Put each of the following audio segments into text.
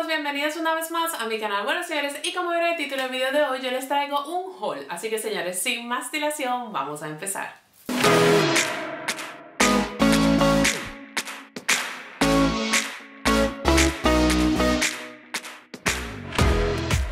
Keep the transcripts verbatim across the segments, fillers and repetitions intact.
estás? Bienvenidas una vez más a mi canal. Bueno, señores, y como vieron el título del video de hoy, yo les traigo un haul. Así que, señores, sin más dilación, vamos a empezar.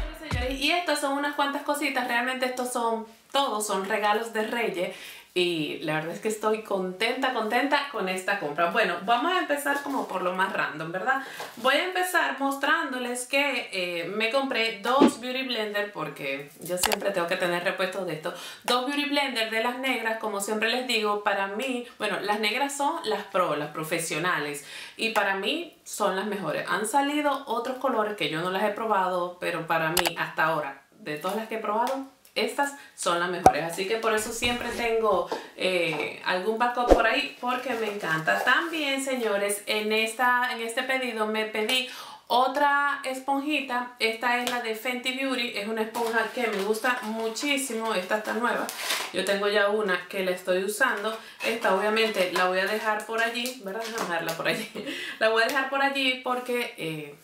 Bueno, señores, y estas son unas cuantas cositas. Realmente estos son, todos son regalos de Reyes. Y la verdad es que estoy contenta, contenta con esta compra. Bueno, vamos a empezar como por lo más random, ¿verdad? Voy a empezar mostrándoles que eh, me compré dos Beauty Blender porque yo siempre tengo que tener repuestos de esto. Dos Beauty Blender de las negras, como siempre les digo, para mí... Bueno, las negras son las pro, las profesionales. Y para mí son las mejores. Han salido otros colores que yo no las he probado, pero para mí, hasta ahora, de todas las que he probado... Estas son las mejores, así que por eso siempre tengo eh, algún backup por ahí porque me encanta. También, señores, en, esta, en este pedido me pedí otra esponjita. Esta es la de Fenty Beauty, es una esponja que me gusta muchísimo. Esta está nueva, yo tengo ya una que la estoy usando. Esta obviamente la voy a dejar por allí, ¿verdad? Dejarla por allí. La voy a dejar por allí porque... Eh,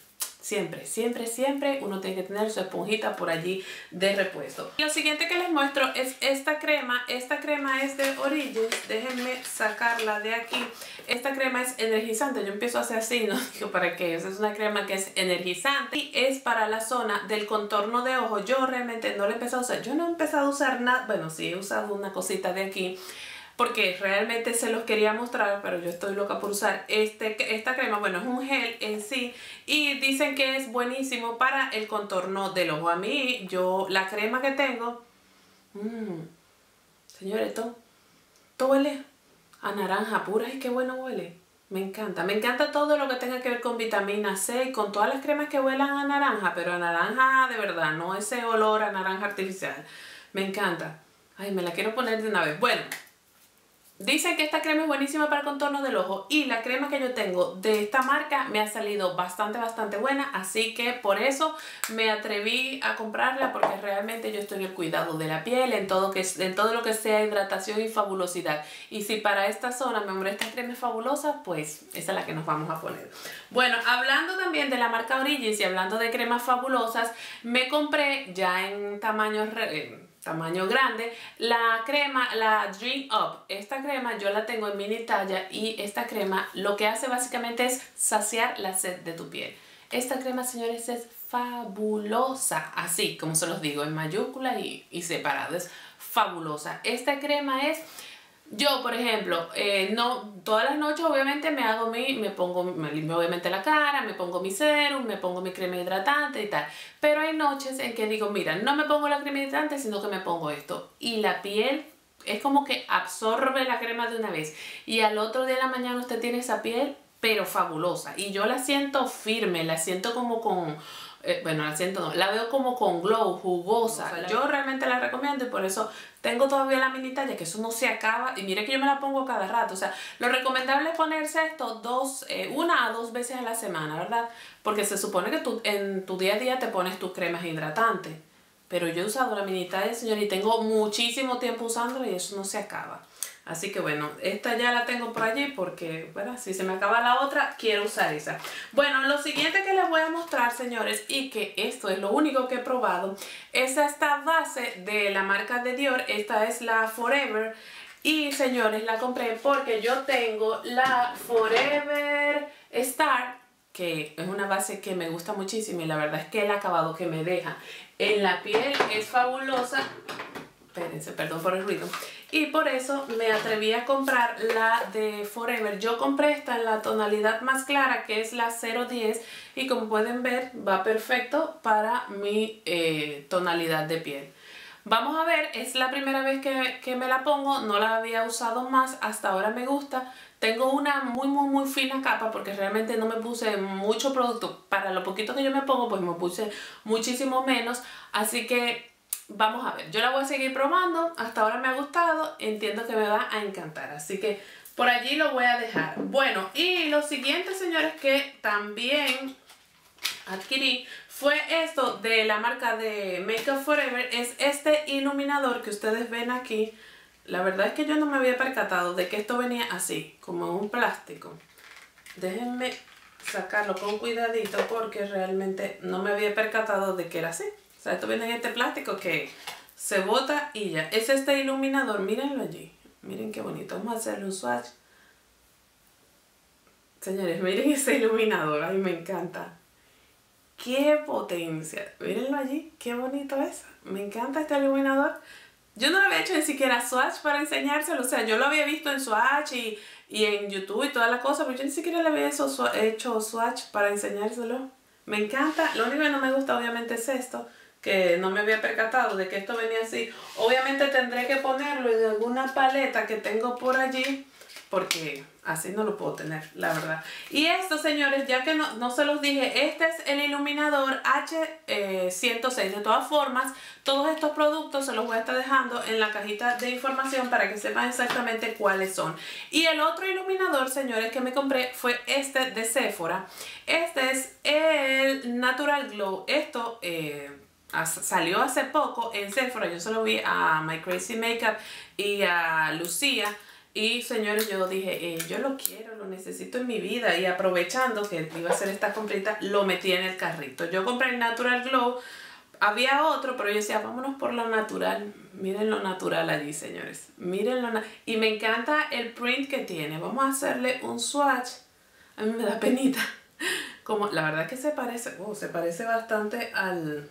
Siempre, siempre, siempre uno tiene que tener su esponjita por allí de repuesto. Lo siguiente que les muestro es esta crema. Esta crema es de Origins. Déjenme sacarla de aquí. Esta crema es energizante. Yo empiezo a hacer así, no digo para qué. Esa es una crema que es energizante y es para la zona del contorno de ojo. Yo realmente no la he empezado a usar. Yo no he empezado a usar nada. Bueno, sí he usado una cosita de aquí, porque realmente se los quería mostrar, pero yo estoy loca por usar este, esta crema. Bueno, es un gel en sí y dicen que es buenísimo para el contorno del ojo. A mí, yo, la crema que tengo... Mmm, señores, esto, esto huele a naranja pura. ¡Ay, qué bueno huele! Me encanta, me encanta todo lo que tenga que ver con vitamina C y con todas las cremas que huelan a naranja, pero a naranja de verdad, no ese olor a naranja artificial. Me encanta. Ay, me la quiero poner de una vez. Bueno... Dicen que esta crema es buenísima para el contorno del ojo y la crema que yo tengo de esta marca me ha salido bastante, bastante buena. Así que por eso me atreví a comprarla, porque realmente yo estoy en el cuidado de la piel, en todo, que, en todo lo que sea hidratación y fabulosidad. Y si para esta zona me hombre esta crema es fabulosa, pues esa es la que nos vamos a poner. Bueno, hablando también de la marca Origins y hablando de cremas fabulosas, me compré ya en tamaños... Re tamaño grande, la crema, la Dream Up. Esta crema yo la tengo en mini talla y esta crema lo que hace básicamente es saciar la sed de tu piel. Esta crema, señores, es fabulosa, así como se los digo, en mayúscula y, y separado, es fabulosa. Esta crema es... Yo, por ejemplo, eh, no, todas las noches obviamente me hago mi, me pongo, me limpio obviamente la cara, me pongo mi serum, me pongo mi crema hidratante y tal. Pero hay noches en que digo, mira, no me pongo la crema hidratante, sino que me pongo esto. Y la piel es como que absorbe la crema de una vez. Y al otro día de la mañana usted tiene esa piel, pero fabulosa. Y yo la siento firme, la siento como con... Eh, bueno, la siento no, la veo como con glow, jugosa. O sea, yo realmente la recomiendo y por eso tengo todavía la mini talla, que eso no se acaba. Y mire que yo me la pongo cada rato. O sea, lo recomendable es ponerse esto dos, eh, una a dos veces a la semana, ¿verdad? Porque se supone que tú en tu día a día te pones tus cremas hidratantes. Pero yo he usado la mini talla, señor, y tengo muchísimo tiempo usándola y eso no se acaba. Así que bueno, esta ya la tengo por allí porque, bueno, si se me acaba la otra, quiero usar esa. Bueno, lo siguiente que les voy a mostrar, señores, y que esto es lo único que he probado, es esta base de la marca de Dior. Esta es la Forever y, señores, la compré porque yo tengo la Forever Star, que es una base que me gusta muchísimo y la verdad es que el acabado que me deja en la piel es fabulosa. Espérense, perdón por el ruido. Y por eso me atreví a comprar la de Forever. Yo compré esta en la tonalidad más clara, que es la cero diez. Y como pueden ver, va perfecto para mi eh, tonalidad de piel. Vamos a ver, es la primera vez que, que me la pongo. No la había usado más, hasta ahora me gusta. Tengo una muy muy muy fina capa porque realmente no me puse mucho producto. Para lo poquito que yo me pongo, pues me puse muchísimo menos. Así que... Vamos a ver, yo la voy a seguir probando, hasta ahora me ha gustado, entiendo que me va a encantar, así que por allí lo voy a dejar. Bueno, y lo siguiente, señores, que también adquirí fue esto de la marca de Make Up For Ever, es este iluminador que ustedes ven aquí. La verdad es que yo no me había percatado de que esto venía así, como en un plástico. Déjenme sacarlo con cuidadito porque realmente no me había percatado de que era así. O sea, esto viene en este plástico que se bota y ya. Es este iluminador, mírenlo allí. Miren qué bonito. Vamos a hacerle un swatch. Señores, miren ese iluminador. Ay, me encanta. ¡Qué potencia! Mírenlo allí. ¡Qué bonito es! Me encanta este iluminador. Yo no lo había hecho ni siquiera swatch para enseñárselo. O sea, yo lo había visto en swatch y, y en YouTube y todas las cosas, pero yo ni siquiera le había hecho swatch para enseñárselo. Me encanta. Lo único que no me gusta obviamente es esto, que no me había percatado de que esto venía así. Obviamente tendré que ponerlo en alguna paleta que tengo por allí, porque así no lo puedo tener, la verdad. Y esto, señores, ya que no, no se los dije, este es el iluminador H ciento seis. Eh, de todas formas, todos estos productos se los voy a estar dejando en la cajita de información para que sepan exactamente cuáles son. Y el otro iluminador, señores, que me compré fue este de Sephora. Este es el Natural Glow. Esto... Eh, salió hace poco en Sephora. Yo se lo vi a My Crazy Makeup y a Lucía. Y señores, yo dije, eh, yo lo quiero, lo necesito en mi vida. Y aprovechando que iba a hacer esta comprita, lo metí en el carrito. Yo compré el Natural Glow. Había otro, pero yo decía, vámonos por lo natural. Miren lo natural allí, señores. Miren lo na Y me encanta el print que tiene. Vamos a hacerle un swatch. A mí me da penita. Como, la verdad que se parece, oh, se parece bastante al...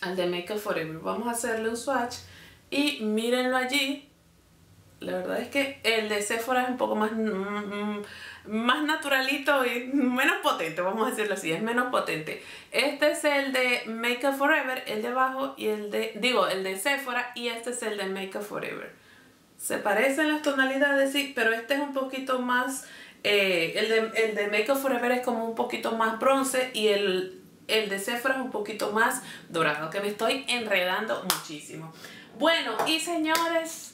al de Make Up For Ever. Vamos a hacerle un swatch y mírenlo allí. La verdad es que el de Sephora es un poco más, mm, más naturalito y menos potente, vamos a decirlo así, es menos potente. Este es el de Make Up For Ever, el de abajo y el de, digo, el de Sephora, y este es el de Make Up For Ever. Se parecen las tonalidades, sí, pero este es un poquito más, eh, el, de, el de Make Up For Ever es como un poquito más bronce y el... el de Sephora es un poquito más dorado, que me estoy enredando muchísimo. Bueno, y señores,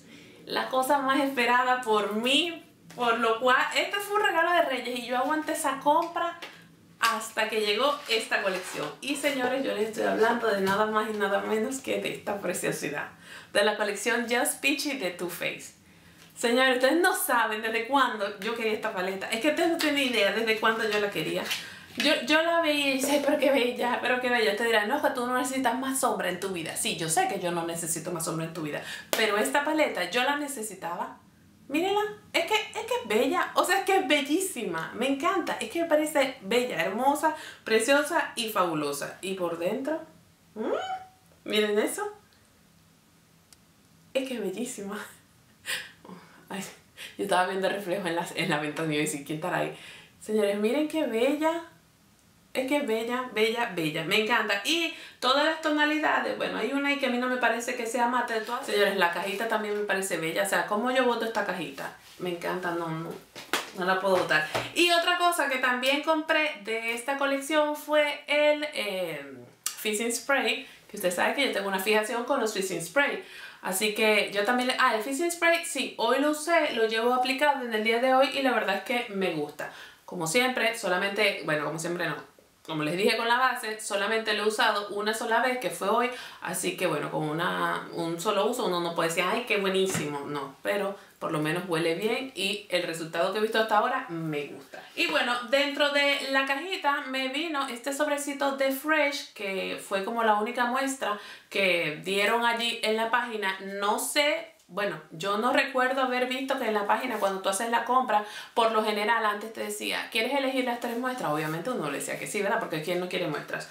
la cosa más esperada por mí, por lo cual, este fue un regalo de Reyes y yo aguanté esa compra hasta que llegó esta colección. Y señores, yo les estoy hablando de nada más y nada menos que de esta preciosidad, de la colección Just Peachy de Too Faced. Señores, ustedes no saben desde cuándo yo quería esta paleta. Es que ustedes no tienen idea desde cuándo yo la quería. Yo, yo la veía y dice, pero qué bella, pero qué bella. Te dirán, no, que tú no necesitas más sombra en tu vida. Sí, yo sé que yo no necesito más sombra en tu vida, pero esta paleta yo la necesitaba. Mírenla, es que, es que es bella, o sea, es que es bellísima. Me encanta, es que me parece bella, hermosa, preciosa y fabulosa. Y por dentro, ¿Mm? miren eso. Es que es bellísima. Ay, yo estaba viendo reflejo en la, en la ventanilla y decía, ¿quién estará ahí? Señores, miren qué bella. Es que es bella, bella, bella. Me encanta. Y todas las tonalidades. Bueno, hay una ahí que a mí no me parece que sea mate de todas. Señores, la cajita también me parece bella. O sea, ¿cómo yo boto esta cajita? Me encanta. No, no. No la puedo botar. Y otra cosa que también compré de esta colección fue el eh, Fixing Spray. Que ustedes saben que yo tengo una fijación con los Fixing Spray. Así que yo también... Le... Ah, el Fixing Spray, sí. Hoy lo usé, lo llevo aplicado en el día de hoy y la verdad es que me gusta. Como siempre, solamente... Bueno, como siempre no. Como les dije con la base, solamente lo he usado una sola vez, que fue hoy. Así que bueno, con una, un solo uso uno no puede decir, ¡ay, qué buenísimo! No, pero por lo menos huele bien y el resultado que he visto hasta ahora me gusta. Y bueno, dentro de la cajita me vino este sobrecito de Fresh, que fue como la única muestra que dieron allí en la página. No sé... Bueno, yo no recuerdo haber visto que en la página cuando tú haces la compra, por lo general antes te decía, ¿quieres elegir las tres muestras? Obviamente uno le decía que sí, ¿verdad? Porque ¿quién no quiere muestras?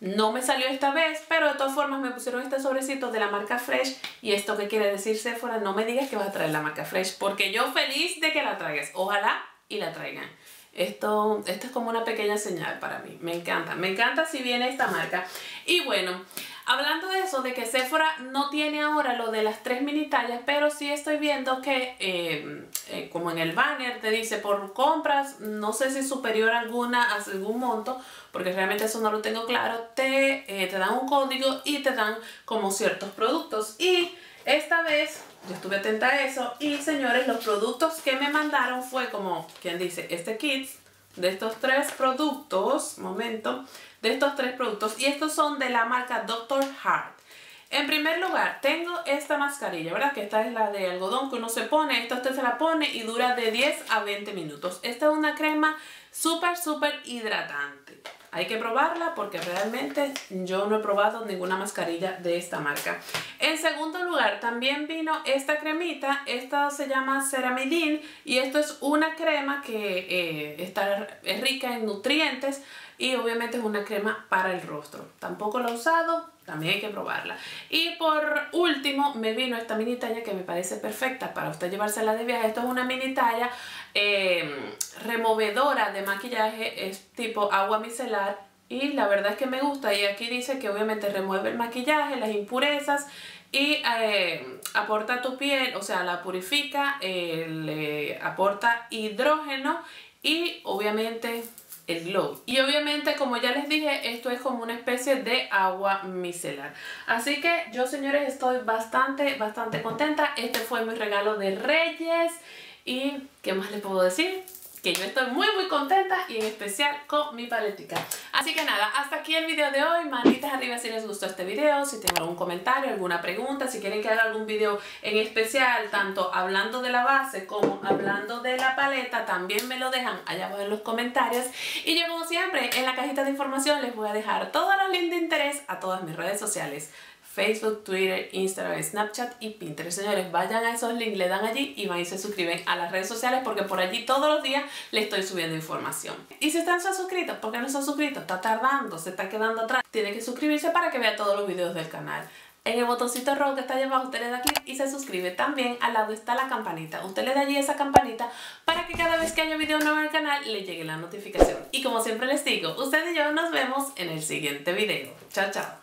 No me salió esta vez, pero de todas formas me pusieron este sobrecito de la marca Fresh. ¿Y esto qué quiere decir, Sephora? No me digas que vas a traer la marca Fresh, porque yo feliz de que la traigas. Ojalá y la traigan. Esto, esto es como una pequeña señal para mí. Me encanta, me encanta si viene esta marca. Y bueno... Hablando de eso, de que Sephora no tiene ahora lo de las tres mini tallas, pero sí estoy viendo que, eh, eh, como en el banner te dice, por compras, no sé si superior a alguna, a algún monto, porque realmente eso no lo tengo claro, te, eh, te dan un código y te dan como ciertos productos. Y esta vez, yo estuve atenta a eso, y señores, los productos que me mandaron fue como, ¿quién dice? Este kit de estos tres productos, momento... De estos tres productos. Y estos son de la marca doctor Heart. En primer lugar, tengo esta mascarilla, ¿verdad? Que esta es la de algodón que uno se pone. Esta usted se la pone y dura de diez a veinte minutos. Esta es una crema súper, súper hidratante. Hay que probarla porque realmente yo no he probado ninguna mascarilla de esta marca. En segundo lugar, también vino esta cremita. Esta se llama Ceramidin y esto es una crema que eh, está, es rica en nutrientes y obviamente es una crema para el rostro. Tampoco la he usado, también hay que probarla. Y por último, me vino esta mini talla que me parece perfecta para usted llevársela de viaje. Esto es una mini talla eh, removedora de maquillaje, es tipo agua micelar. Y la verdad es que me gusta, y aquí dice que obviamente remueve el maquillaje, las impurezas y eh, aporta a tu piel, o sea, la purifica, eh, le aporta hidrógeno y obviamente el glow. Y obviamente, como ya les dije, esto es como una especie de agua micelar. Así que yo, señores, estoy bastante, bastante contenta. Este fue mi regalo de Reyes. Y ¿qué más les puedo decir? Que yo estoy muy muy contenta, y en especial con mi paletica. Así que nada, hasta aquí el video de hoy. Manitas arriba si les gustó este video, si tienen algún comentario, alguna pregunta, si quieren que haga algún video en especial, tanto hablando de la base como hablando de la paleta, también me lo dejan allá abajo en los comentarios. Y yo, como siempre, en la cajita de información les voy a dejar todos los links de interés a todas mis redes sociales: Facebook, Twitter, Instagram, Snapchat y Pinterest. Señores, vayan a esos links, le dan allí y van y se suscriben a las redes sociales, porque por allí todos los días les estoy subiendo información. Y si están ya suscritos, ¿por qué no están suscritos? Está tardando, se está quedando atrás. Tienen que suscribirse para que vean todos los videos del canal. En el botoncito rojo que está allá abajo, usted le da clic y se suscribe. También al lado está la campanita. Usted le da allí esa campanita para que cada vez que haya video nuevo en el canal le llegue la notificación. Y como siempre les digo, usted y yo nos vemos en el siguiente video. Chao, chao.